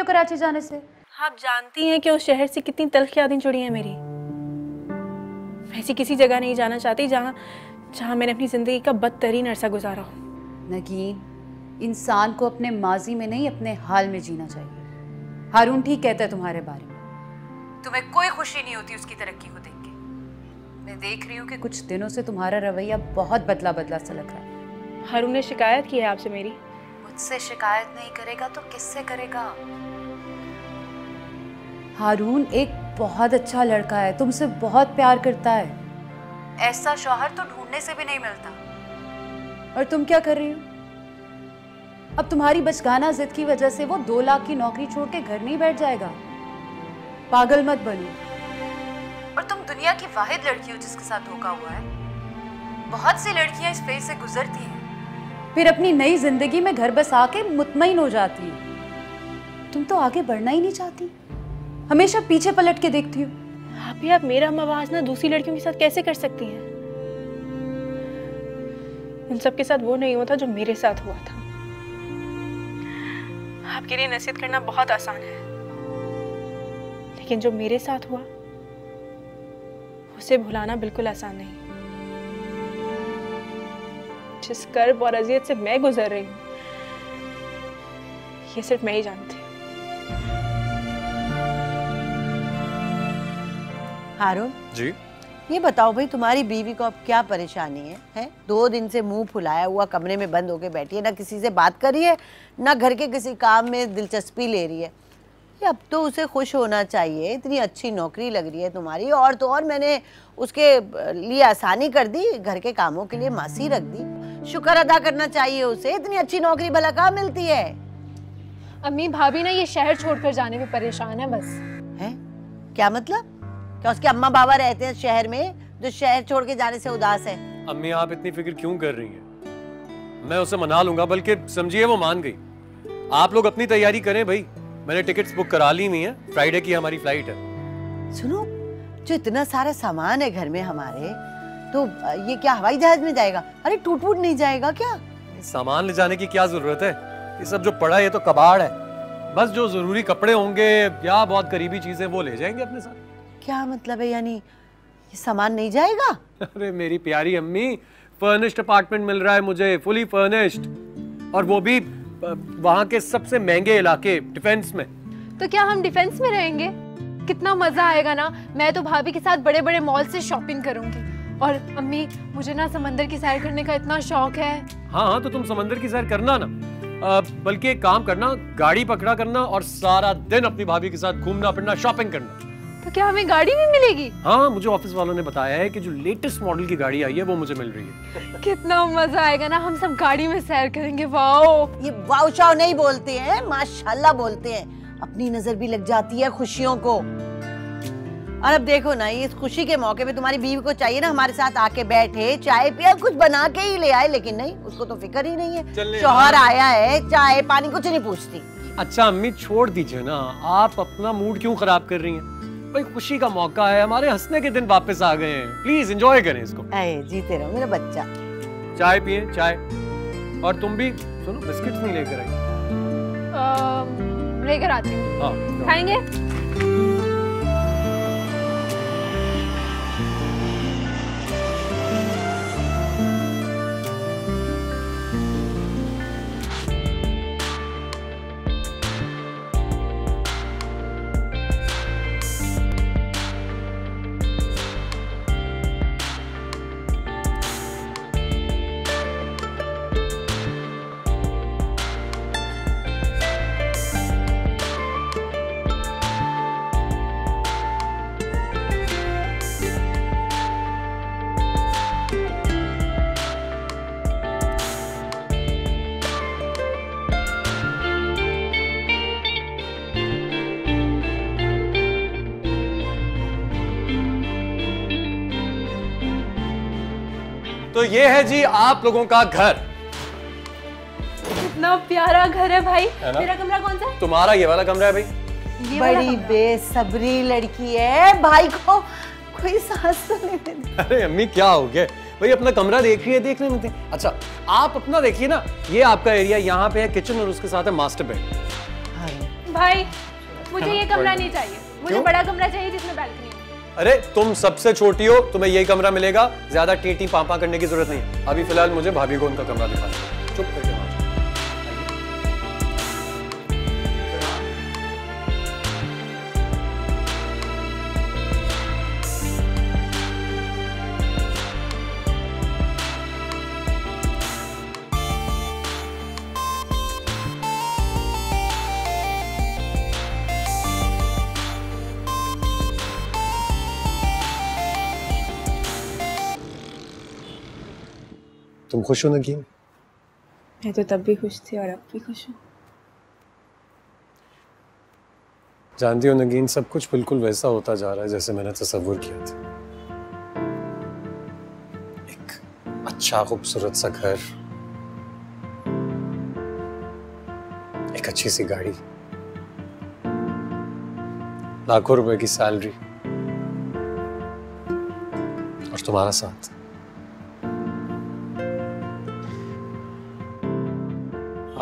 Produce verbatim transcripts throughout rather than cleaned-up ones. हो कराची जाने से। आप जानती हैं कि उस शहर से कितनी तल्ख यादें जुड़ी हैं मेरी। मैं ऐसी किसी जगह नहीं जाना चाहती जहाँ जहाँ मैंने अपनी ज़िंदगी का बदतरीन अरसा गुजारा हो। नगीन, इंसान को अपने माजी में नहीं अपने हाल में जीना चाहिए। हारून ठीक कहता है तुम्हारे बारे में, तुम्हें कोई खुशी नहीं होती उसकी तरक्की को देख के। मैं देख रही हूँ कि कुछ दिनों से तुम्हारा रवैया बहुत बदला बदला सा लग रहा है। हारून ने शिकायत की है आपसे मेरी। मुझसे शिकायत नहीं करेगा तो किससे करेगा? हारून एक बहुत अच्छा लड़का है, तुमसे बहुत प्यार करता है। ऐसा शौहर तो ढूंढने से भी नहीं मिलता। और तुम क्या कर रही हो? अब तुम्हारी बचगाना जिद की वजह से वो दो लाख की नौकरी छोड़ के घर नहीं बैठ जाएगा। पागल मत बनो। और तुम दुनिया की वाहिद लड़की हो जिसके साथ धोखा हुआ है। बहुत सी लड़कियां इस फेज से गुजरती हैं, फिर अपनी नई जिंदगी में घर बसा के मुतमईन हो जाती है। तुम तो आगे बढ़ना ही नहीं चाहती, हमेशा पीछे पलट के देखती हो। आप आप मेरा मवाजना दूसरी लड़कियों के साथ कैसे कर सकती हैं? उन सब के साथ वो नहीं होता जो मेरे साथ हुआ था। आपके लिए नसीहत करना बहुत आसान है, लेकिन जो मेरे साथ हुआ उसे भुलाना बिल्कुल आसान नहीं। जिस कर्ब और अजियत से मैं गुजर रही हूँ, ये सिर्फ मैं ही जानती हूँ। हारून जी, ये बताओ भाई, तुम्हारी बीवी को अब क्या परेशानी है, है? दो दिन से मुंह फुलाया हुआ कमरे में बंद होके बैठी है, ना किसी से बात कर रही है, ना घर के किसी काम में दिलचस्पी ले रही है। ये अब तो उसे खुश होना चाहिए। इतनी अच्छी नौकरी लग रही है तुम्हारी, और तो और मैंने उसके लिए आसानी कर दी, घर के कामों के लिए मासी रख दी। शुक्र अदा करना चाहिए उसे, इतनी अच्छी नौकरी भला कहाँ मिलती है। अम्मी, भाभी ना ये शहर छोड़कर जाने में परेशान है बस। है क्या मतलब? क्या उसके अम्मा बाबा रहते हैं शहर में जो शहर छोड़ के जाने से उदास है? अम्मी, आप इतनी फिक्र क्यों कर रही हैं? मैं उसे मना लूंगा, बल्कि समझिए वो मान गई। आप लोग अपनी तैयारी करें भाई, मैंने टिकट्स बुक करा ली हुई हैं, फ्राइडे की हमारी फ्लाइट है। सुनो, जो इतना सारा सामान है घर में हमारे, तो ये क्या हवाई जहाज में जाएगा? अरे टूट फूट नहीं जाएगा क्या? सामान ले जाने की क्या जरूरत है, ये सब जो पड़ा है तो कबाड़ है। बस जो जरूरी कपड़े होंगे या बहुत करीबी चीजें वो ले जाएंगे अपने साथ। क्या मतलब है? यानी ये सामान नहीं जाएगा? अरे मेरी प्यारी अम्मी, फर्निश्ड अपार्टमेंट मिल रहा है मुझे, फुली फर्निश्ड, और वो भी वहाँ के सबसे महंगे इलाके डिफेंस में। तो क्या हम डिफेंस में रहेंगे? कितना मजा आएगा ना। मैं तो भाभी के साथ बड़े बड़े मॉल से शॉपिंग करूंगी। और अम्मी, मुझे ना समंदर की सैर करने का इतना शौक है। हाँ हाँ, तो तुम समंदर की सैर करना ना, बल्कि एक काम करना, गाड़ी पकड़ा करना और सारा दिन अपनी भाभी के साथ घूमना फिरना, शॉपिंग करना। तो क्या हमें गाड़ी भी मिलेगी? हाँ, मुझे ऑफिस वालों ने बताया है कि जो लेटेस्ट मॉडल की गाड़ी आई है वो मुझे मिल रही है। कितना मजा आएगा ना, हम सब गाड़ी में सैर करेंगे। वाओ! ये वाओ शाओ नहीं बोलते हैं, माशाल्लाह बोलते हैं। अपनी नजर भी लग जाती है खुशियों को। और अब देखो ना, इस खुशी के मौके पे तुम्हारी बीवी को चाहिए ना हमारे साथ आके बैठे, चाय पिया, कुछ बना के ही ले आए, लेकिन नहीं, उसको तो फिक्र ही नहीं है। शौहर आया है, चाय पानी कुछ नहीं पूछती। अच्छा अम्मी, छोड़ दीजिए ना, आप अपना मूड क्यों खराब कर रही है? भाई खुशी का मौका है, हमारे हंसने के दिन वापस आ गए हैं, प्लीज एंजॉय करें इसको। अरे जीते रहो मेरा बच्चा। चाय पिए, चाय। और तुम भी सुनो, बिस्किट्स नहीं लेकर आई? लेकर आती हूँ। हाँ, खाएंगे। तो ये है जी आप लोगों का घर। कितना प्यारा घर है भाई। मेरा कमरा कौन सा है? तुम्हारा ये वाला कमरा है भाई। बड़ी बेसब्री लड़की है, भाई को कोई सांस तो नहीं देती। अरे अम्मी क्या हो गया भाई, अपना कमरा देख रही है, देखने में थे। अच्छा आप अपना देखिए ना, ये आपका एरिया यहाँ पे है किचन और उसके साथ है मास्टर बेड। भाई मुझे ये कमरा नहीं चाहिए, मुझे क्यों? बड़ा कमरा चाहिए जिसमें बालकनी हो। अरे तुम सबसे छोटी हो, तुम्हें यही कमरा मिलेगा, ज्यादा टीटी पापा करने की जरूरत नहीं। अभी फिलहाल मुझे भाभी को उनका कमरा दिखा। चुप करके मार। तुम खुश हो नगीन? मैं तो तब भी खुश थी और अब भी खुश हूँ। जानती हो नगीन, सब कुछ बिल्कुल वैसा होता जा रहा है जैसे मैंने तस्वीर किया था। एक अच्छा खूबसूरत सा घर, एक अच्छी सी गाड़ी, लाखों रुपए की सैलरी और तुम्हारा साथ।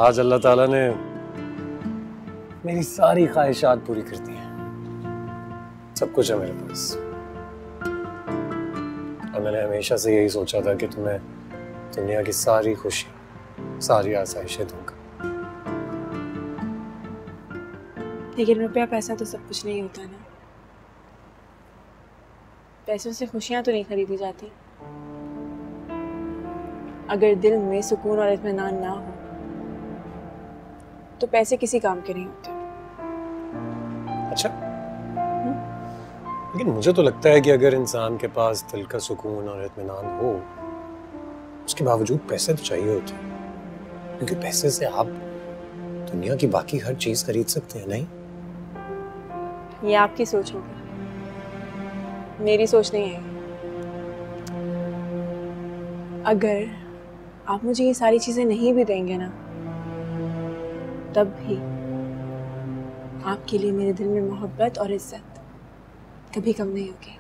आज अल्लाह ताला ने मेरी सारी ख्वाहिशात पूरी कर दी हैं। सब कुछ है मेरे पास और मैंने हमेशा से यही सोचा था कि तुम्हें दुनिया की सारी खुशी, सारी आसाइशें दूंगा। लेकिन रुपया पैसा तो सब कुछ नहीं होता ना। पैसों से खुशियां तो नहीं खरीदी जाती। अगर दिल में सुकून और इत्मीनान ना हो तो पैसे किसी काम के नहीं होते। अच्छा हुँ? लेकिन मुझे तो लगता है कि अगर इंसान के पास दिल का सुकून और इत्मीनान हो, उसके बावजूद पैसे तो चाहिए होते हैं, क्योंकि पैसे से आप दुनिया की बाकी हर चीज खरीद सकते हैं। नहीं, ये आपकी सोच होगी, मेरी सोच नहीं है। अगर आप मुझे ये सारी चीजें नहीं भी देंगे ना, तब भी आपके लिए मेरे दिल में मोहब्बत और इज्जत कभी कम नहीं होगी।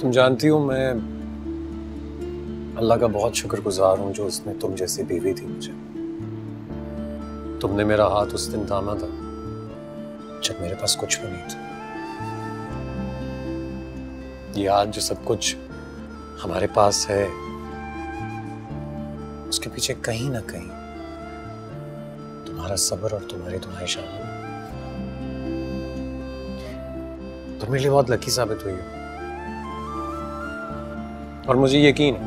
तुम जानती हो, मैं अल्लाह का बहुत शुक्रगुजार हूँ जो उसने तुम जैसी बीवी दी मुझे। तुमने मेरा हाथ उस दिन थामा था जब मेरे पास कुछ भी नहीं था। ये आज जो सब कुछ हमारे पास है, उसके पीछे कहीं ना कहीं तुम्हारा सब्र और तुम्हारी दुआएं शामिल हैं। तुम मेरे लिए बहुत लकी साबित हुई हो और मुझे यकीन है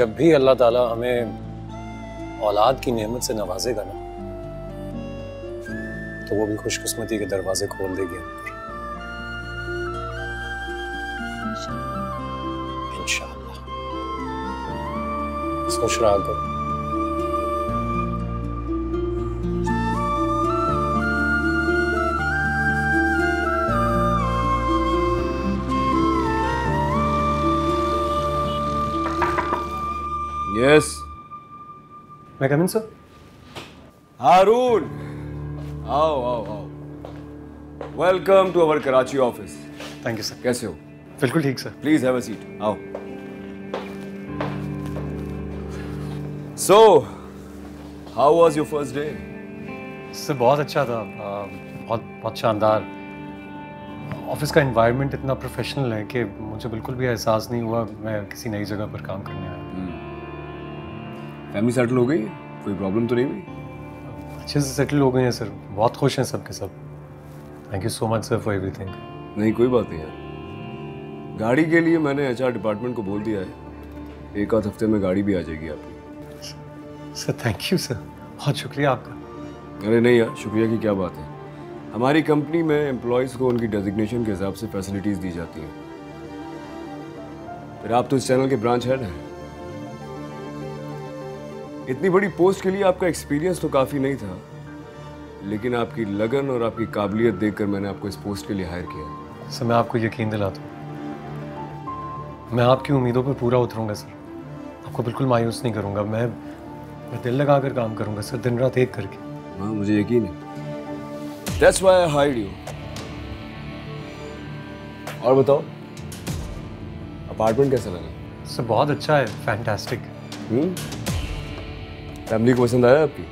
जब भी अल्लाह ताला हमें औलाद की नेमत से नवाजेगा ना, तो वो भी खुशकिस्मती के दरवाजे खोल देगी। खुश रहा करो। यस, मैं कमिंग सर। हारून, आओ आओ आओ। Welcome to our Karachi office. Thank you sir. कैसे हो? बिल्कुल ठीक sir. Please have a seat. आओ। So, how was your first day? Sir बहुत अच्छा था, बहुत बहुत शानदार। ऑफिस का एनवायरनमेंट इतना प्रोफेशनल है कि मुझे बिल्कुल भी एहसास नहीं हुआ मैं किसी नई जगह पर काम करने आया। फैमिली सेटल हो गई? कोई प्रॉब्लम तो नहीं हुई? अच्छे से सेटल हो गए हैं सर, बहुत खुश हैं सबके सब। Thank you so much sir for everything. नहीं कोई बात नहीं यार। गाड़ी के लिए मैंने एच आर डिपार्टमेंट को बोल दिया है, एक आध हफ्ते में गाड़ी भी आ जाएगी आपकी। सर थैंक यू सर, बहुत शुक्रिया आपका। अरे नहीं यार, शुक्रिया की क्या बात है। हमारी कंपनी में एम्प्लॉयज़ को उनकी डेजिग्नेशन के हिसाब से फैसिलिटीज़ दी जाती हैं। फिर आप तो इस चैनल के ब्रांच हेड हैं। इतनी बड़ी पोस्ट के लिए आपका एक्सपीरियंस तो काफ़ी नहीं था, लेकिन आपकी लगन और आपकी काबिलियत देखकर मैंने आपको इस पोस्ट के लिए हायर किया। सर मैं आपको यकीन दिलाता हूँ, मैं आपकी उम्मीदों पर पूरा उतरूँगा सर, आपको बिल्कुल मायूस नहीं करूँगा। मैं मैं दिल लगा कर काम करूंगा सर, दिन रात एक करके। हाँ मुझे यकीन है। That's why I hired you. और बताओ, अपार्टमेंट कैसा लगा? सर बहुत अच्छा है, फैंटास्टिक। हम्म फैमिली को पसंद आया आपकी?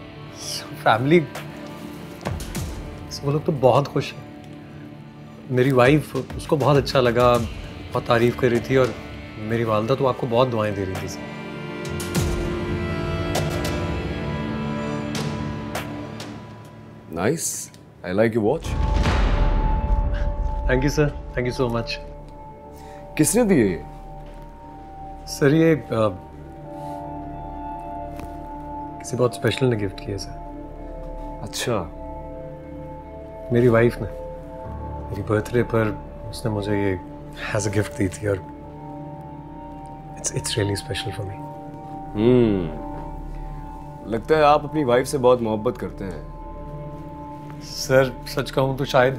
फैमिली वो लोग तो बहुत खुश हैं। मेरी वाइफ, उसको बहुत अच्छा लगा, बहुत तारीफ़ कर रही थी, और मेरी वालदा तो आपको बहुत दुआएं दे रही थी। Nice, I like your watch. Thank you sir, thank you so much. किसने दिए ये? सर ये आ, किसी बहुत स्पेशल ने गिफ्ट किया सर। अच्छा। मेरी वाइफ ने मेरी बर्थडे पर उसने मुझे ये एज अ गिफ्ट दी थी, और it's it's really special for me. Hmm, लगता है आप अपनी वाइफ से बहुत मोहब्बत करते हैं। सर सच कहूँ तो शायद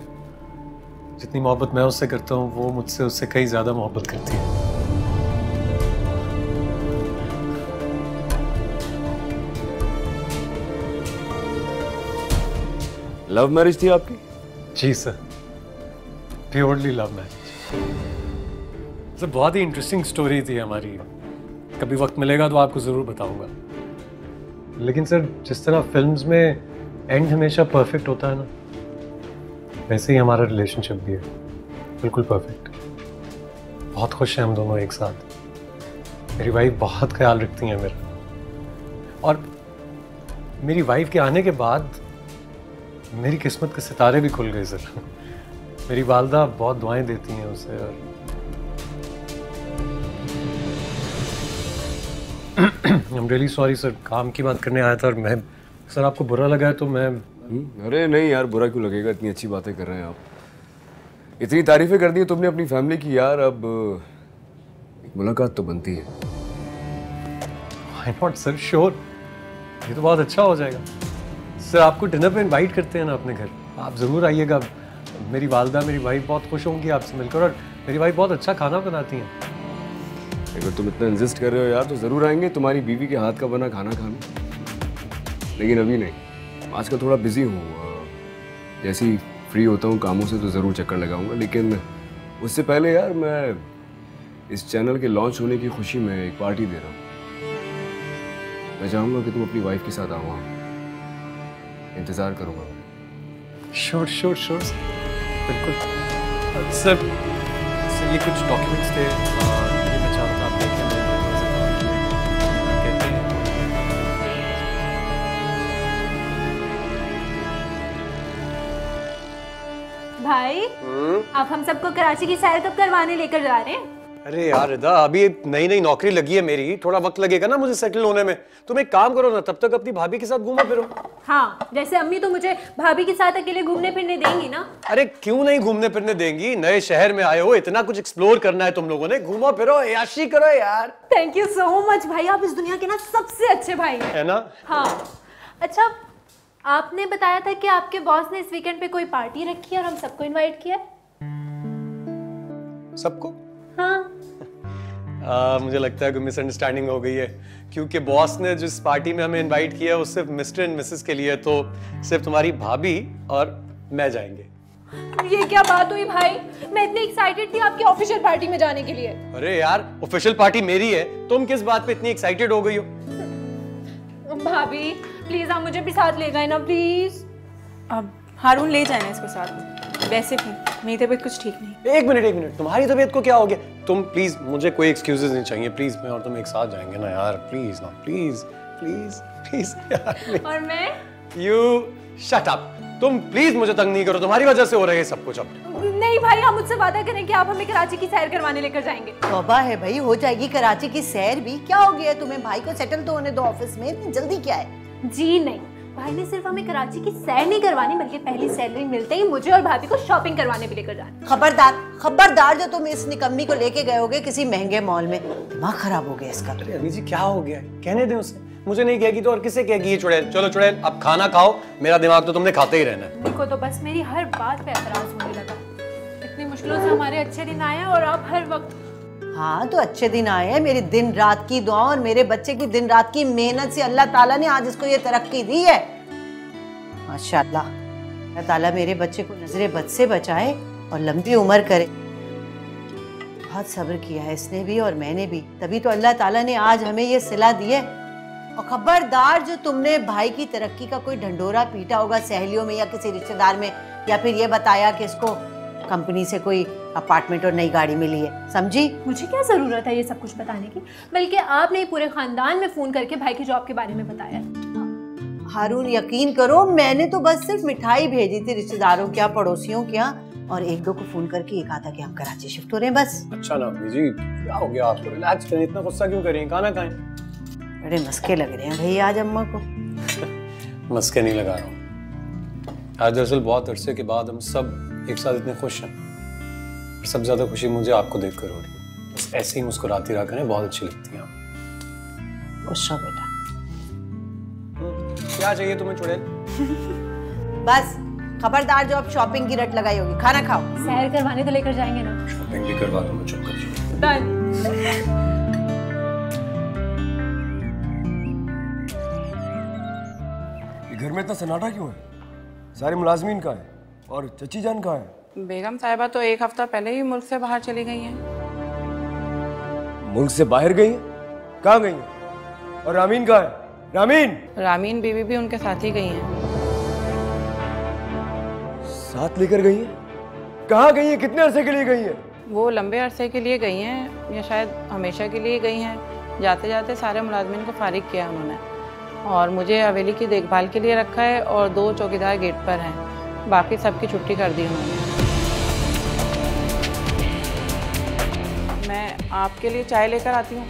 जितनी मोहब्बत मैं उससे करता हूँ, वो मुझसे उससे कहीं ज़्यादा मोहब्बत करती है। लव मैरिज थी आपकी? जी sir, purely love marriage. Sir बहुत ही इंटरेस्टिंग स्टोरी थी हमारी, कभी वक्त मिलेगा तो आपको ज़रूर बताऊंगा। लेकिन सर जिस तरह फिल्म्स में एंड हमेशा परफेक्ट होता है ना, वैसे ही हमारा रिलेशनशिप भी है, बिल्कुल परफेक्ट। बहुत खुश हैं हम दोनों एक साथ। मेरी वाइफ बहुत ख्याल रखती हैं मेरा, और मेरी वाइफ के आने के बाद मेरी किस्मत के सितारे भी खुल गए सर। मेरी वालदा बहुत दुआएं देती हैं उसे, और I am really sorry sir, काम की बात करने आया था, और मैं सर आपको बुरा लगा है तो मैं। अरे नहीं यार, बुरा क्यों लगेगा, इतनी अच्छी बातें कर रहे हैं आप। इतनी तारीफ़ें कर दी है तुमने अपनी फैमिली की यार, अब मुलाकात तो बनती है। व्हाई नॉट सर, श्योर, ये तो बहुत अच्छा हो जाएगा। सर आपको डिनर पे इनवाइट करते हैं ना अपने घर, आप ज़रूर आइएगा। मेरी वालदा, मेरी वाइफ बहुत खुश होंगी आपसे मिलकर, और मेरी वाइफ बहुत अच्छा खाना बनाती हैं। अगर तुम इतना इंसिस्ट कर रहे हो यार तो ज़रूर आएंगे तुम्हारी बीवी के हाथ का बना खाना खाने, लेकिन अभी नहीं। आजकल थोड़ा बिजी हूँ, जैसे ही फ्री होता हूँ कामों से तो ज़रूर चक्कर लगाऊँगा। लेकिन उससे पहले यार मैं इस चैनल के लॉन्च होने की खुशी में एक पार्टी दे रहा हूँ। मैं चाहूँगा कि तुम अपनी वाइफ के साथ आओ, इंतजार करूंगा। श्योर श्योर श्योर बिल्कुल सर। सर ये कुछ डॉक्यूमेंट्स थे, ये मैं चाहता था आप देखें। कहते हैं भाई, हुँ? आप हम सबको कराची की सैर कब करवाने लेकर जा रहे हैं? अरे यार रिदा, अभी नई नई नौकरी लगी है मेरी, थोड़ा वक्त लगेगा ना मुझे सेटल होने में। तुम एक काम करो ना, तब तक अपनी भाभी के साथ घूमो फिरो। हाँ, जैसे अम्मी तो मुझे भाभी के साथ अकेले घूमने फिरने देंगी ना। अरे क्यों नहीं घूमने फिरने देंगी, नए शहर में आए हो, इतना कुछ एक्सप्लोर करना है तुम लोगों ने, घूमो फिरो, याशी करो यार। थैंक यू सो मच भाई, आप इस दुनिया के ना सबसे अच्छे भाई है ना। हाँ अच्छा, आपने बताया था कि आपके बॉस ने इस वीकेंड पे कोई पार्टी रखी है और हम सबको इन्वाइट किया। सबको? हाँ। आ, मुझे लगता है कोई मिसअंडरस्टैंडिंग हो गई है, क्योंकि बॉस ने जिस पार्टी में हमें इनवाइट किया है वो सिर्फ मिस्टर एंड मिसेस के लिए, तो सिर्फ तुम्हारी भाभी और मैं जाएंगे। ये क्या बात हुई भाई, मैं इतनी एक्साइटेड थी आपकी ऑफिशियल पार्टी में जाने के लिए। अरे यार ऑफिशियल पार्टी मेरी है, तुम किस बात पे इतनी एक्साइटेड हो गई हो? भाभी प्लीज आप मुझे भी साथ ले जाए ना प्लीज। अब हारून ले जाना इसके साथ, वैसे भी मेरी तबीयत कुछ ठीक नहीं। एक मिनट एक मिनट, तुम्हारी तबीयत को क्या हो गया? तुम प्लीज, मुझे कोई एक्सक्यूजेस नहीं चाहिए प्लीज। मैं और तुम एक साथ जाएंगे ना यार, प्लीज ना प्लीज प्लीज प्लीज यार। और मैं? यू शट अप, तुम प्लीज मुझे तंग नहीं करो, तुम्हारी वजह से हो रहा है सब कुछ। अब नहीं भाई, आप मुझसे वादा करें कि आप हमें कराची की सैर करवाने लेकर जाएंगे। तौबा है भाई, हो जाएगी कराची की सैर भी। क्या हो गया तुम्हें, भाई को सेटल तो होने दो ऑफिस में, इतनी जल्दी क्या है? जी नहीं, भाई ने सिर्फ हमें कराची की सैर नहीं करवानी, बल्कि पहली सैलरी मिलते ही मुझे और भाभी को शॉपिंग करवाने भी लेकर जाना। खबरदार खबरदार, जो तुम इस निकम्मी को लेके गए होगे किसी महंगे मॉल में, दिमाग खराब हो गया इसका। अरे अम्मी जी क्या हो गया, कहने दें उसे, मुझे नहीं कहेगी तो और किसे कहेगी ये चुड़ैल। चलो चुड़ैल अब खाना खाओ, मेरा दिमाग तो तुमने खाते ही रहना है। देखो तो बस मेरी हर बात पे एतराज होने लगा, इतनी मुश्किलों से हमारे अच्छे दिन आए और आप हर वक्त। हाँ तो अच्छे दिन आए हैं, मेरी दिन रात की दुआ और मेरे बच्चे की दिन रात की मेहनत से अल्लाह ताला ने आज इसको ये तरक्की दी है। माशाल्लाह, अल्लाह ताला मेरे बच्चे को नजरे बद से बचाए और लंबी उम्र करे। बहुत सब्र किया है इसने भी और मैंने भी, तभी तो अल्लाह ताला ने आज हमें ये सिला दी है। और खबरदार जो तुमने भाई की तरक्की का कोई ढंडोरा पीटा होगा सहेलियों में या किसी रिश्तेदार में, या फिर ये बताया कि इसको कंपनी से कोई अपार्टमेंट और नई गाड़ी मिली है, समझी? मुझे क्या ज़रूरत है ये सब कुछ बताने की, बल्कि आपने पूरे ख़ानदान में फ़ोन करके भाई की जॉब के बारे में बताया। हारून यकीन करो मैंने तो बस सिर्फ मिठाई भेजी थी रिश्तेदारों के यहाँ, पड़ोसियों के यहाँ, और एक दो को फोन करके ये कहा था कि हम कराची शिफ्ट हो रहे हैं बस। अच्छा ना जी, क्या हो गया आपको, रिलैक्स करें, इतना गुस्सा क्यों कर रही हैं, खाना खाएं। बड़े मस्के लग रहे हैं भैया आज अम्मा को। मस्के नहीं लगा रहा हूँ, आज दरअसल बहुत अरसे के बाद हम सब एक साथ इतने खुश हैं, और सबसे ज्यादा खुशी मुझे आपको देख कर हो रही है। बस ऐसे ही मुस्कुराती रहा करें, बहुत अच्छी लगती है आप। खुश रहो बेटा। क्या चाहिए तुम्हें चुड़ैल? बस खबरदार जो आप शॉपिंग की रट लगाई होगी। खाना खाओ, सैर करवाने तो लेकर जाएंगे ना। शॉपिंग भी करवा दूंगा चुपचाप। डन। घर में इतना सन्नाटा क्यों है? सारे मुलाजमीन कहाँ हैं और चची जान कहाँ है? बेगम साहिबा तो एक हफ्ता पहले ही मुल्क से बाहर चली गई हैं। मुल्क से बाहर गई हैं? कहाँ गई हैं? और रामीन कहाँ है? रामीन रामीन बीवी भी उनके साथ ही गई हैं। साथ लेकर गई हैं? कहाँ गई हैं? कितने अरसे के लिए गई हैं? वो लंबे अरसे के लिए गई हैं या शायद हमेशा के लिए गई हैं। जाते जाते सारे मुलाजमिन को फारिग किया उन्होंने, और मुझे हवेली की देखभाल के लिए रखा है, और दो चौकीदार गेट पर हैं, बाकी सबकी छुट्टी कर दी उन्होंने। मैं आपके लिए चाय लेकर आती हूँ।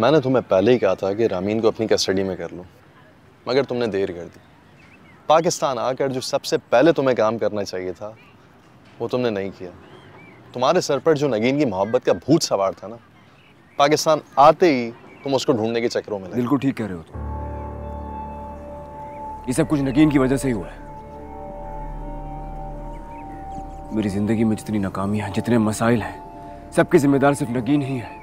मैंने तुम्हें पहले ही कहा था कि रामीन को अपनी कस्टडी में कर लो, मगर तुमने देर कर दी। पाकिस्तान आकर जो सबसे पहले तुम्हें काम करना चाहिए था वो तुमने नहीं किया। तुम्हारे सर पर जो नगीन की मोहब्बत का भूत सवार था ना, पाकिस्तान आते ही तुम उसको ढूंढने के चक्करों में लगे। बिल्कुल ठीक कह रहे हो तुम, ये सब कुछ नगीन की वजह से ही हुआ है। मेरी जिंदगी में जितनी नाकामियाँ, जितने मसाइल हैं, सबके जिम्मेदार सिर्फ नगीन ही है।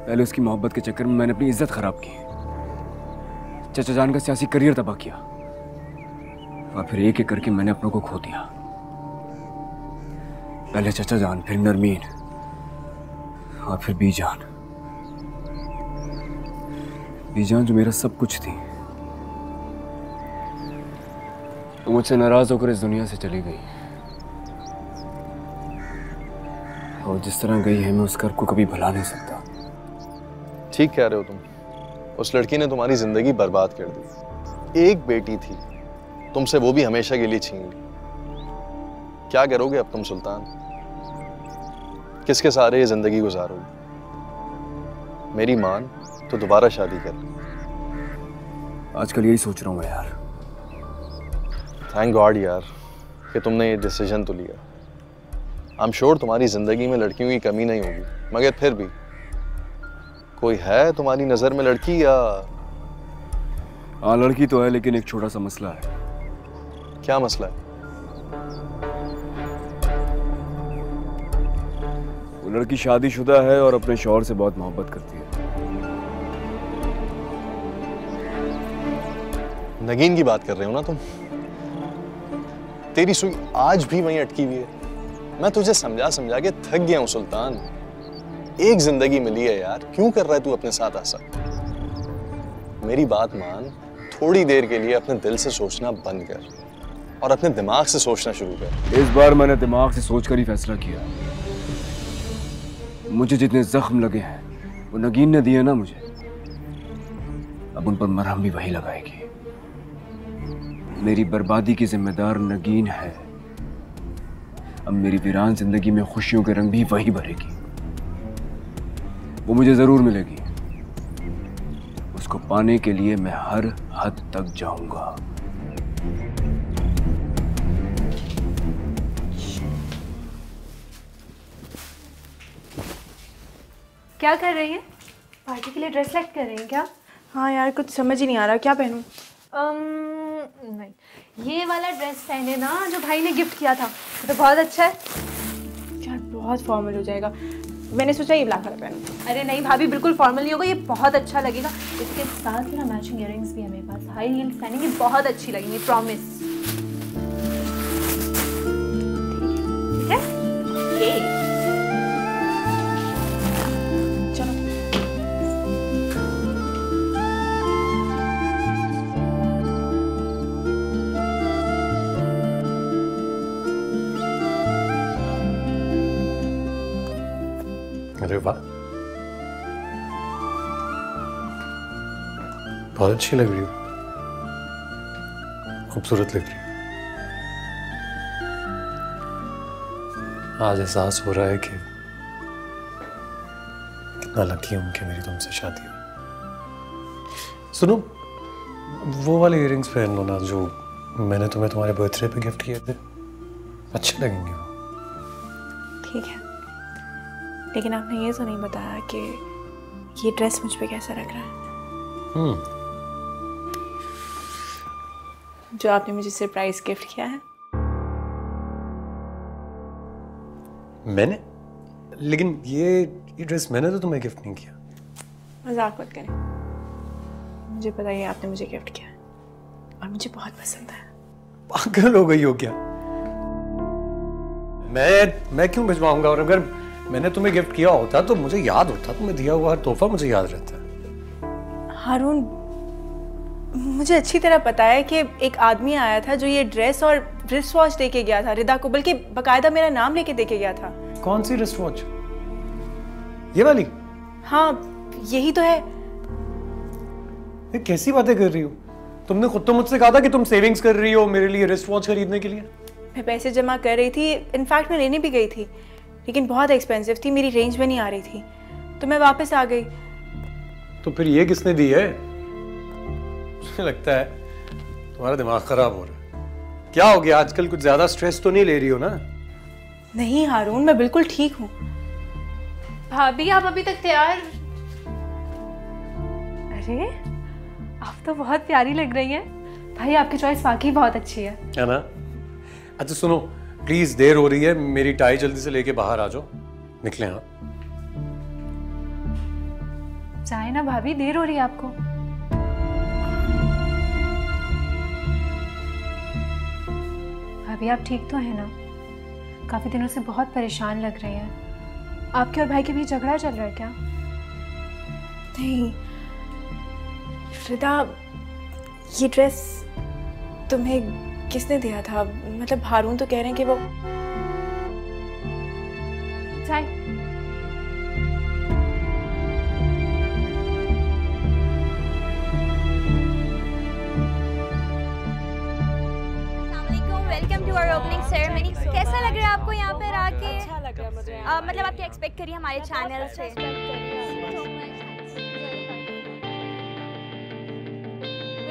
पहले उसकी मोहब्बत के चक्कर में मैंने अपनी इज्जत खराब की, चचा जान का सियासी करियर तबाह किया, और फिर एक एक करके मैंने अपनों को खो दिया। पहले चचा जान, फिर नरमीन, और फिर बीजान। बीजान जो मेरा सब कुछ थी, तो मुझसे नाराज होकर इस दुनिया से चली गई, और जिस तरह गई है मैं उस घर को कभी भुला नहीं सकता। ठीक कह रहे हो तुम, उस लड़की ने तुम्हारी जिंदगी बर्बाद कर दी। एक बेटी थी तुमसे, वो भी हमेशा के लिए छीन ली। क्या करोगे अब तुम सुल्तान? किसके सहारे ये जिंदगी गुजारोगे? मेरी मान तो दोबारा शादी कर। आजकल यही सोच रहा हूँ यार। थैंक गॉड यार कि तुमने ये डिसीजन तो लिया। आई एम श्योर तुम्हारी जिंदगी में लड़कियों की कमी नहीं होगी, मगर फिर भी कोई है तुम्हारी नजर में लड़की या? हाँ लड़की तो है, लेकिन एक छोटा सा मसला है। क्या मसला है? वो लड़की शादीशुदा है और अपने शौहर से बहुत मोहब्बत करती है। नगीन की बात कर रहे हो ना तुम? तेरी सुई आज भी वहीं अटकी हुई है। मैं तुझे समझा समझा के थक गया हूँ सुल्तान। एक जिंदगी मिली है यार, क्यों कर रहा है तू अपने साथ ऐसा? मेरी बात मान, थोड़ी देर के लिए अपने दिल से सोचना बंद कर और अपने दिमाग से सोचना शुरू कर। इस बार मैंने दिमाग से सोचकर ही फैसला किया। मुझे जितने जख्म लगे हैं वो नगीन ने दिए ना मुझे, अब उन पर मरहम भी वही लगाएगी। मेरी बर्बादी की जिम्मेदार नगीन है, अब मेरी वीरान जिंदगी में खुशियों के रंग भी वही भरेगी। वो मुझे जरूर मिलेगी, उसको पाने के लिए मैं हर हद तक जाऊंगा। क्या कर रही हैं? पार्टी के लिए ड्रेस सेलेक्ट कर रही हैं क्या? हाँ यार, कुछ समझ ही नहीं आ रहा क्या पहनूं। um, नहीं, ये वाला ड्रेस पहने ना जो भाई ने गिफ्ट किया था, तो बहुत अच्छा है। यार बहुत फॉर्मल हो जाएगा, मैंने सोचा ये ब्लैक कलर पहनूं। अरे नहीं भाभी, बिल्कुल फॉर्मल नहीं होगा, ये बहुत अच्छा लगेगा। इसके साथ ना मैचिंग इयररिंग्स भी है मेरे पास, हाई हील्स पहनेंगे, बहुत अच्छी लगेंगी, प्रॉमिस। ठीक है, ये बहुत अच्छी लग रही हो, खूबसूरत लग रही हो। आज एहसास हो रहा है कि कितना लकी हूं कि मेरी तुमसे शादी हो। सुनो, वो वाले इयररिंग्स पहन लो ना जो मैंने तुम्हें तुम्हारे बर्थडे पे गिफ्ट किए थे, अच्छे लगेंगे वो। ठीक है, लेकिन आपने ये तो नहीं बताया कि ये ड्रेस मुझ पे कैसा लग रहा है। हम्म। जो आपने मुझे सरप्राइज गिफ्ट किया है। मैंने? लेकिन ये ये ड्रेस मैंने तो तुम्हें गिफ्ट नहीं किया। मजाक मत करें, मुझे पता है आपने मुझे गिफ्ट किया है और मुझे बहुत पसंद है। पागल हो गई हो क्या? मैं मैं क्यों भिजवाऊंगा? और अगर मैंने तुम्हें गिफ्ट किया होता तो मुझे याद होता, तुम्हें दिया हुआ हर तोहफा मुझे याद रहता है। हारून, मुझे अच्छी तरह पता है कि एक आदमी आया था जो ये ड्रेस और रिस्ट वॉच देके गया था रिदा को, बल्कि बकायदा मेरा नाम लेके देके गया था। कौन सी रिस्ट वॉच? ये वाली? हाँ यही तो है। ये कैसी बातें कर रही हो? तुमने खुद तो मुझसे कहा था कि तुम सेविंग्स कर रही हो मेरे लिए रिस्ट वॉच खरीदने के लिए। मैं पैसे जमा कर रही थी, इनफैक्ट मैं लेने भी गई थी, लेकिन बहुत एक्सपेंसिव थी, मेरी रेंज में नहीं आ रही थी, तो मैं वापस आ गई। तो फिर ये किसने दी है? मुझे लगता है तुम्हारा दिमाग खराब हो रहा है। क्या हो गया आजकल, कुछ ज्यादा स्ट्रेस तो नहीं ले रही हो ना? नहीं हारून, मैं बिल्कुल ठीक हूँ। भाभी आप अभी तक तैयार? अरे आप तो बहुत प्यारी लग रही है भाई, आपकी चॉइस वाकई बहुत अच्छी है, है ना? अच्छा सुनो प्लीज, देर हो रही है, मेरी टाई जल्दी से लेके बाहर आ जाओ, निकले। हाँ जाए ना भाभी, देर हो रही है आपको। भाभी आप ठीक तो है ना? काफी दिनों से बहुत परेशान लग रही हैं। आपके और भाई के बीच झगड़ा चल रहा है क्या? नहीं रिदा, ये ड्रेस तुम्हें किसने दिया था? मतलब हारून तो कह रहे हैं कि वो चाय। Welcome to our opening ceremony. कैसा लग रहा है आपको यहाँ पर आके? अच्छा लग रहा है मुझे। आ, मतलब आप क्या एक्सपेक्ट करिए हमारे चैनल से?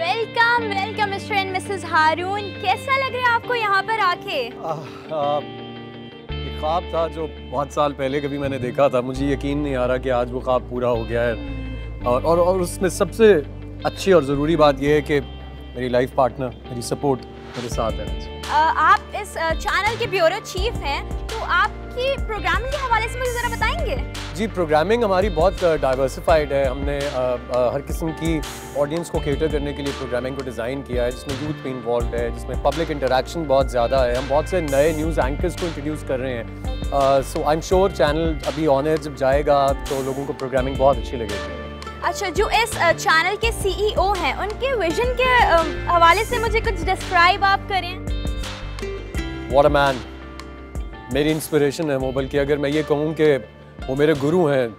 Welcome welcome Mr and Mrs Haroon. कैसा लग रहा है आपको यहाँ पर आके? एक ख्वाब था जो बहुत साल पहले कभी मैंने देखा था, मुझे यकीन नहीं आ रहा कि आज वो ख्वाब पूरा हो गया है। और और, और उसमें सबसे अच्छी और ज़रूरी बात यह है कि मेरी लाइफ पार्टनर, मेरी सपोर्ट मेरे साथ है। आ, आप इस चैनल के ब्यूरो चीफ हैं, तो आपकी प्रोग्राम के हवाले से मुझे ज़रा बताएंगे? जी प्रोग्रामिंग हमारी बहुत डाइवर्सिफाइड है। हमने आ, आ, हर किस्म की ऑडियंस को कैटर करने के लिए प्रोग्रामिंग को डिज़ाइन किया है, जिसमें यूथ भी इन्वॉल्व है, जिसमें पब्लिक इंटरेक्शन बहुत ज़्यादा है। हम बहुत से नए न्यूज़ एंकर्स को इंट्रोड्यूस कर रहे हैं। So I am sure channel अभी ऑन एयर जब जाएगा तो लोगों को प्रोग्रामिंग बहुत अच्छी लगेगी। अच्छा, जो इस चैनल के सीईओ हैं उनके विजन के हवाले से मुझे कुछ डिस्क्राइब आप करें। व्हाट अ मैन, मेरी इंस्पिरेशन है वो, बल्कि अगर मैं ये कहूँ कि वो मेरे गुरु हैं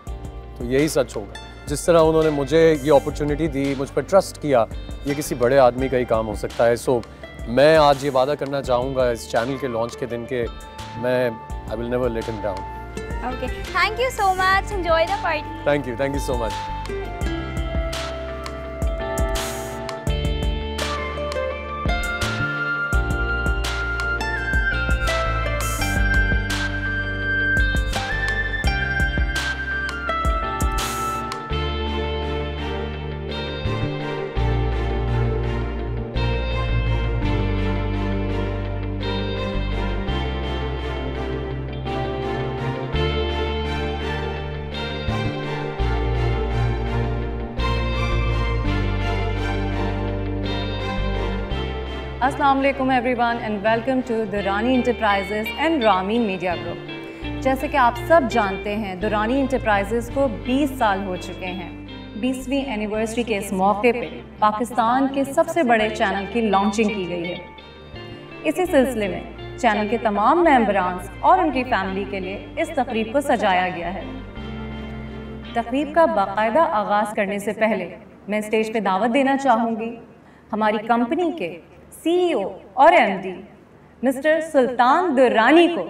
तो यही सच होगा। जिस तरह उन्होंने मुझे ये अपॉर्चुनिटी दी, मुझ पर ट्रस्ट किया, ये किसी बड़े आदमी का ही काम हो सकता है। सो मैं आज ये वादा करना चाहूँगा इस चैनल के लॉन्च के दिन के, मैं I will never let him down. Okay, thank you so much, enjoy the party. Thank you, thank you so much. Assalamu alaikum everyone and welcome to Durrani Enterprises and Ramin Media Group। जैसे कि आप सब जानते हैं, Durrani Enterprises को बीस साल हो चुके हैं। बीसवीं एनिवर्सरी के इस मौके पे पाकिस्तान के सबसे बड़े चैनल की लॉन्चिंग की गई है। इसी सिलसिले में चैनल के तमाम मेंबरांस और उनकी फैमिली के लिए इस तकरीब को सजाया गया है। तकरीब का बाकायदा आगाज़ करने से पहले मैं स्टेज पे दावत देना चाहूँगी हमारी कंपनी के सीईओ और एमडी मिस्टर सुल्तान दुर्रानी को।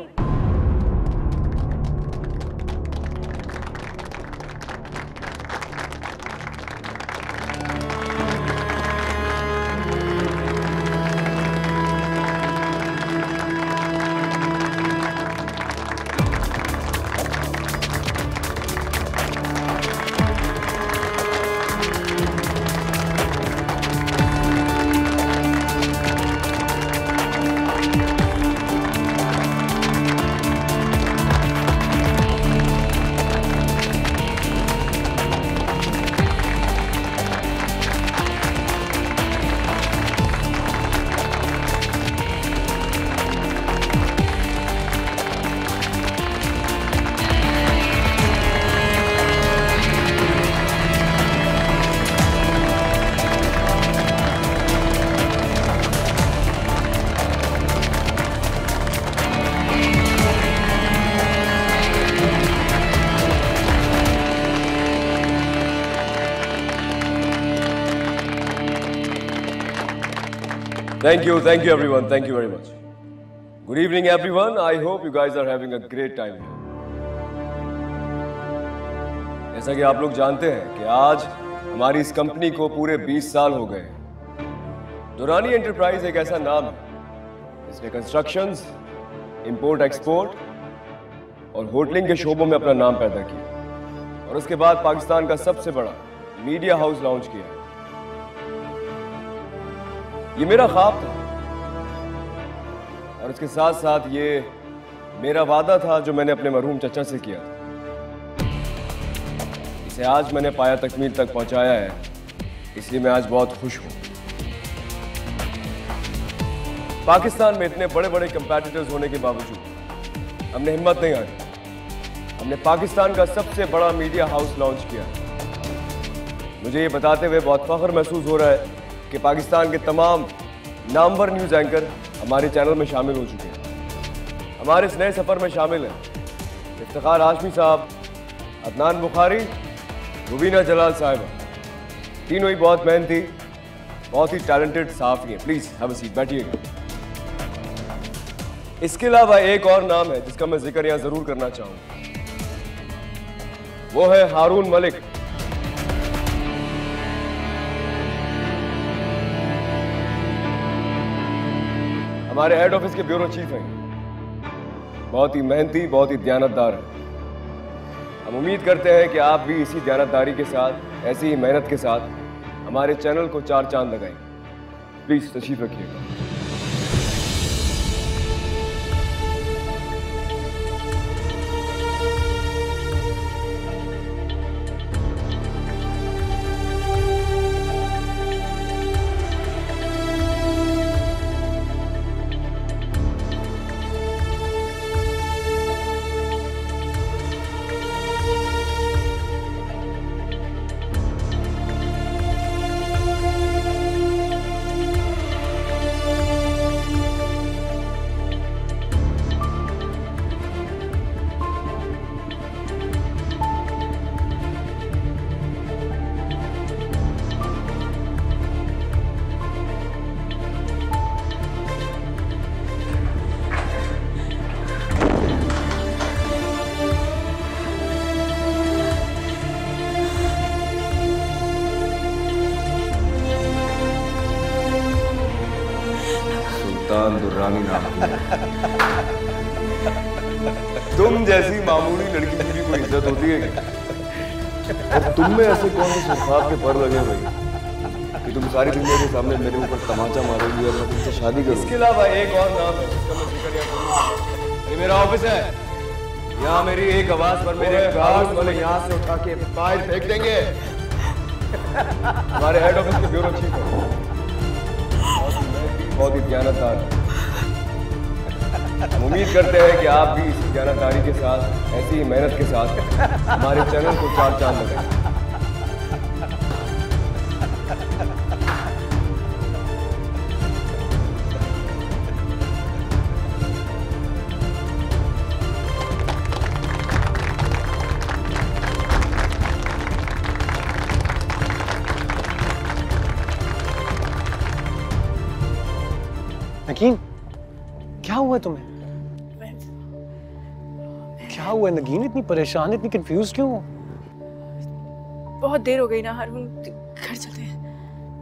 Thank you, thank you everyone, thank you very much. Good evening everyone, I hope you guys are having a great time here. जैसा कि आप लोग जानते हैं कि आज हमारी इस कंपनी को पूरे बीस साल हो गए। दुर्रानी एंटरप्राइज एक ऐसा नाम है जिसने कंस्ट्रक्शंस, इंपोर्ट एक्सपोर्ट और होटलिंग के शोबों में अपना नाम पैदा किया और उसके बाद पाकिस्तान का सबसे बड़ा मीडिया हाउस लॉन्च किया है। ये मेरा ख्वाब था और इसके साथ साथ ये मेरा वादा था जो मैंने अपने मरहूम चचा से किया था। इसे आज मैंने पाया तकमील तक पहुंचाया है, इसलिए मैं आज बहुत खुश हूं। पाकिस्तान में इतने बड़े बड़े कंपटीटर्स होने के बावजूद हमने हिम्मत नहीं हारी। हमने पाकिस्तान का सबसे बड़ा मीडिया हाउस लॉन्च किया। मुझे ये बताते हुए बहुत फख्र महसूस हो रहा है कि पाकिस्तान के तमाम नामवर न्यूज़ एंकर हमारे चैनल में शामिल हो चुके हैं। हमारे इस नए सफ़र में शामिल हैं इफ्तिखार हाशमी साहब, अदनान बुखारी, रुबीना जलाल साहिबा। तीनों ही बहुत मेहनती, बहुत ही टैलेंटेड साफ़ी हैं। प्लीज़ हैव अ सीट, बैठिएगा। इसके अलावा एक और नाम है जिसका मैं जिक्र यहाँ ज़रूर करना चाहूँगा, वो है हारून मलिक। हमारे हेड ऑफिस के ब्यूरो चीफ हैं। बहुत ही मेहनती, बहुत ही दयानतदार हैं। हम उम्मीद करते हैं कि आप भी इसी दयानतदारी के साथ, ऐसी ही मेहनत के साथ हमारे चैनल को चार चांद लगाएंगे। प्लीज तशरीफ रखिएगा। सुल्तान दुर्रानी नाम की। तुम जैसी मामूली लड़की की भी कोई इज्जत होती है? और तुम में ऐसे कौन से शख्सियत के फर लगे भाई कि तुम सारी दुनिया के सामने मेरे ऊपर तमाचा मारोगी और मैं तुमसे शादी करूं? इसके अलावा एक और नाम है, ये मेरा ऑफिस है, यहाँ मेरी एक आवाज पर मेरे गार्ड वाले यहाँ से उठा के फाइल फेंक देंगे। हमारे हेड ऑफिस के ब्यूरो चीफ हो, बहुत ही ज्ञानदार। उम्मीद करते हैं कि आप भी इसी ज्ञानदारी के साथ, ऐसी मेहनत के साथ हमारे चैनल को चार चांद लगाएं। नगीन, क्या हुआ तुम्हें? क्या हुआ नगीन, इतनी परेशान, इतनी कंफ्यूज क्यों हो? बहुत देर हो गई ना हारून, घर चलते हैं।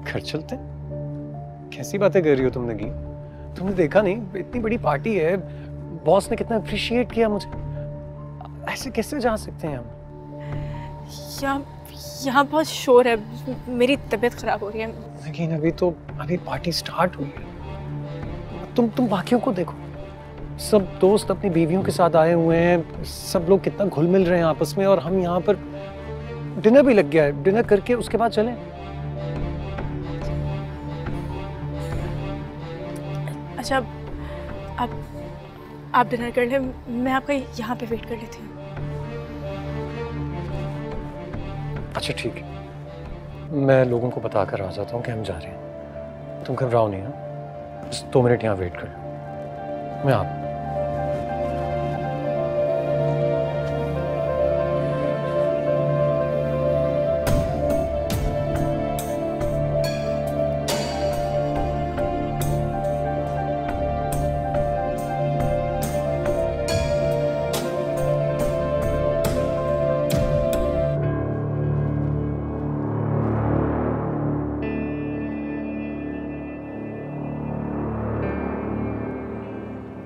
घर चलते हैं? कैसी बातें कर रही हो तुम नगीन? तुमने देखा नहीं, इतनी बड़ी पार्टी है, बॉस ने कितना अप्रिशिएट किया मुझे। ऐसे कैसे जा सकते हैं हम? यहाँ यहाँ बहुत शोर है, मेरी तबीयत खराब हो रही है। नगीन, अभी तो अभी पार्टी स्टार्ट हुई है। तुम तुम बाकियों को देखो, सब दोस्त अपनी बीवियों के साथ आए हुए हैं, सब लोग कितना घुल मिल रहे हैं आपस में, और हम यहाँ पर डिनर भी लग गया है, डिनर करके उसके बाद चलें। अच्छा, आप आप डिनर कर लें, मैं आपका यहाँ पे वेट कर लेती हूँ। अच्छा ठीक है, मैं लोगों को बता कर आ जाता हूँ कि हम जा रहे हैं, तुम घबराओ नहीं। हाँ, दो तो मिनट यहाँ वेट कर लो, मैं आप।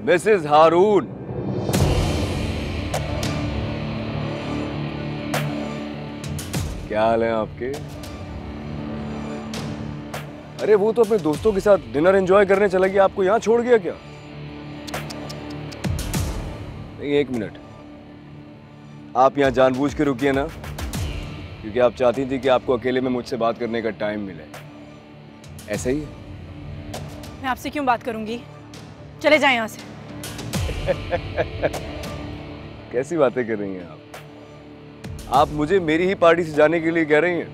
मिसेस हारून, क्या हाल है आपके? अरे वो तो अपने दोस्तों के साथ डिनर एंजॉय करने चला गया, आपको यहाँ छोड़ गया क्या? नहीं, एक मिनट, आप यहाँ जानबूझ के रुकिए ना, क्योंकि आप चाहती थी कि आपको अकेले में मुझसे बात करने का टाइम मिले, ऐसा ही है? मैं आपसे क्यों बात करूंगी, चले जाएं यहाँ से। कैसी बातें कर रही हैं आप? आप मुझे मेरी ही पार्टी से जाने के लिए कह रही हैं।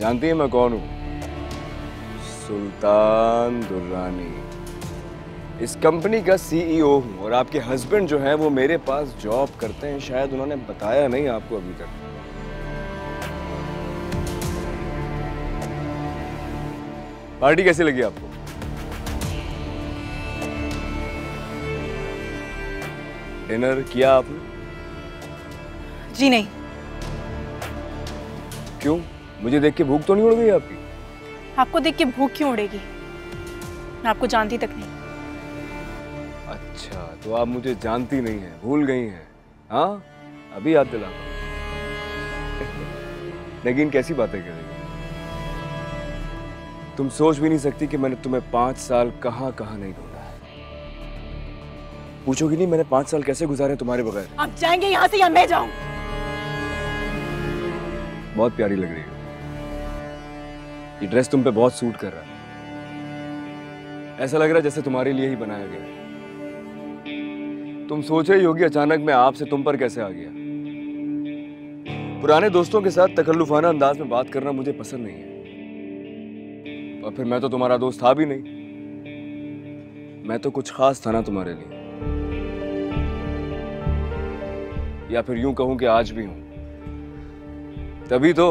जानती हैं मैं कौन हूँ? सुल्तान दुर्रानी, इस कंपनी का सीईओ हूँ, और आपके हस्बैंड जो हैं वो मेरे पास जॉब करते हैं, शायद उन्होंने बताया नहीं आपको अभी तक। पार्टी कैसी लगी आपको? डिनर किया आपने? जी नहीं। क्यों, मुझे देख के भूख तो नहीं उड़ गई आपकी? आपको देख के भूख क्यों उड़ेगी, मैं आपको जानती तक नहीं। अच्छा, तो आप मुझे जानती नहीं है, भूल गई हैं। हाँ, अभी याद दिला। नगीन, कैसी बातें कर रही हो? तुम सोच भी नहीं सकती कि मैंने तुम्हें पांच साल कहाँ कहाँ नहीं ढूंढा। पूछोगी नहीं मैंने पांच साल कैसे गुजारे तुम्हारे बगैर? आप जाएंगे यहाँ से या मैं जाऊं? बहुत प्यारी लग रही है, ये ड्रेस तुम पे बहुत सूट कर रहा है, ऐसा लग रहा है जैसे तुम्हारे लिए ही बनाया गया। तुम सोच रही होगी अचानक मैं आपसे तुम पर कैसे आ गया। पुराने दोस्तों के साथ तकल्लुफाना अंदाज में बात करना मुझे पसंद नहीं है, और फिर मैं तो तुम्हारा दोस्त था भी नहीं, मैं तो कुछ खास था ना तुम्हारे लिए, या फिर यूं कहूं कि आज भी हूं। तभी तो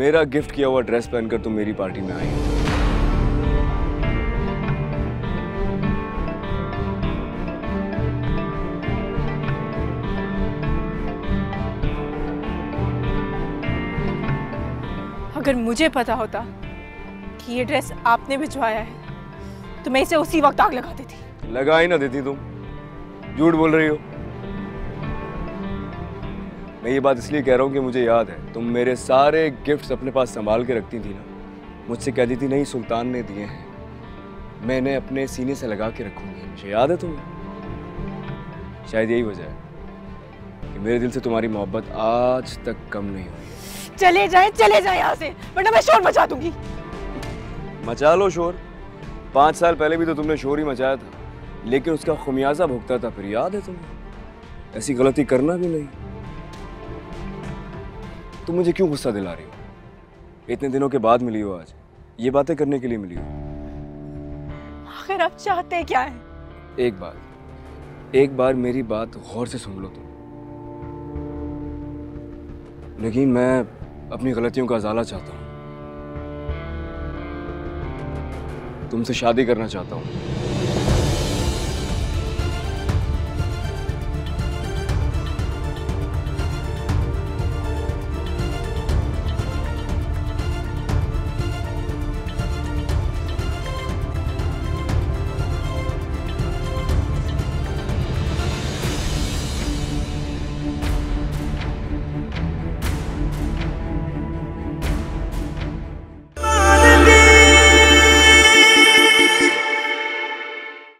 मेरा गिफ्ट किया हुआ ड्रेस पहनकर तुम मेरी पार्टी में आई। अगर मुझे पता होता कि ये ड्रेस आपने भिजवाया है तो मैं इसे उसी वक्त आग लगा देती। लगा ही ना देती, तुम झूठ बोल रही हो। मैं ये बात इसलिए कह रहा हूँ कि मुझे याद है तुम मेरे सारे गिफ्ट्स अपने पास संभाल के रखती थी ना, मुझसे कहती थी नहीं सुल्तान ने दिए हैं, मैंने अपने सीने से लगा के रखूंगी, मुझे याद है तुम्हें। शायद यही वजह है कि मेरे दिल से तुम्हारी मोहब्बत आज तक कम नहीं हुई। चले जाएं, चले जाएं यहाँ से, वरना मैं शोर मचा दूंगी। मचा लो शोर, पाँच साल पहले भी तो तुमने शोर ही मचाया था, लेकिन उसका खुमियाजा भुगता था फिर, याद है तुम्हें। ऐसी गलती करना भी नहीं। तुम मुझे क्यों गुस्सा दिला रही हो? इतने दिनों के बाद मिली हो, आज ये बातें करने के लिए मिली हो। आखिर आप चाहते क्या हैं? एक बार एक बार मेरी बात गौर से सुन लो तुम। लेकिन मैं अपनी गलतियों का अजाला चाहता हूँ, तुमसे शादी करना चाहता हूँ।